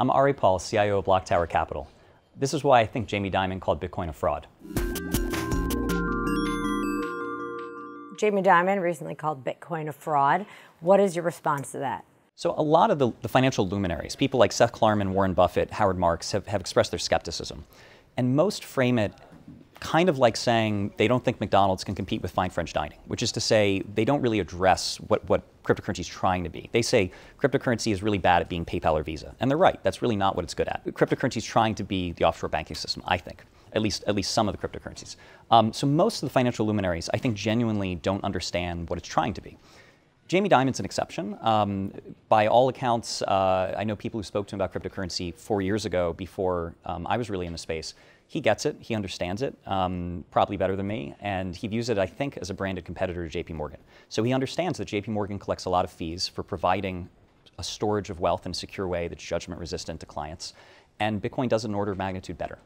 I'm Ari Paul, CIO of BlockTower Capital. This is why I think Jamie Dimon called Bitcoin a fraud. Jamie Dimon recently called Bitcoin a fraud. What is your response to that? So a lot of the financial luminaries, people like Seth Klarman, Warren Buffett, Howard Marks, have expressed their skepticism. And most frame it kind of like saying they don't think McDonald's can compete with fine French dining, which is to say they don't really address what cryptocurrency is trying to be. They say cryptocurrency is really bad at being PayPal or Visa. And they're right. That's really not what it's good at. Cryptocurrency is trying to be the offshore banking system, I think, at least some of the cryptocurrencies. So most of the financial luminaries, I think, genuinely don't understand what it's trying to be. Jamie Dimon's an exception. By all accounts, I know people who spoke to him about cryptocurrency 4 years ago before I was really in the space. He gets it, he understands it, probably better than me, and he views it, I think, as a branded competitor to JPMorgan. So he understands that JPMorgan collects a lot of fees for providing a storage of wealth in a secure way that's judgment resistant to clients, and Bitcoin does it in order of magnitude better.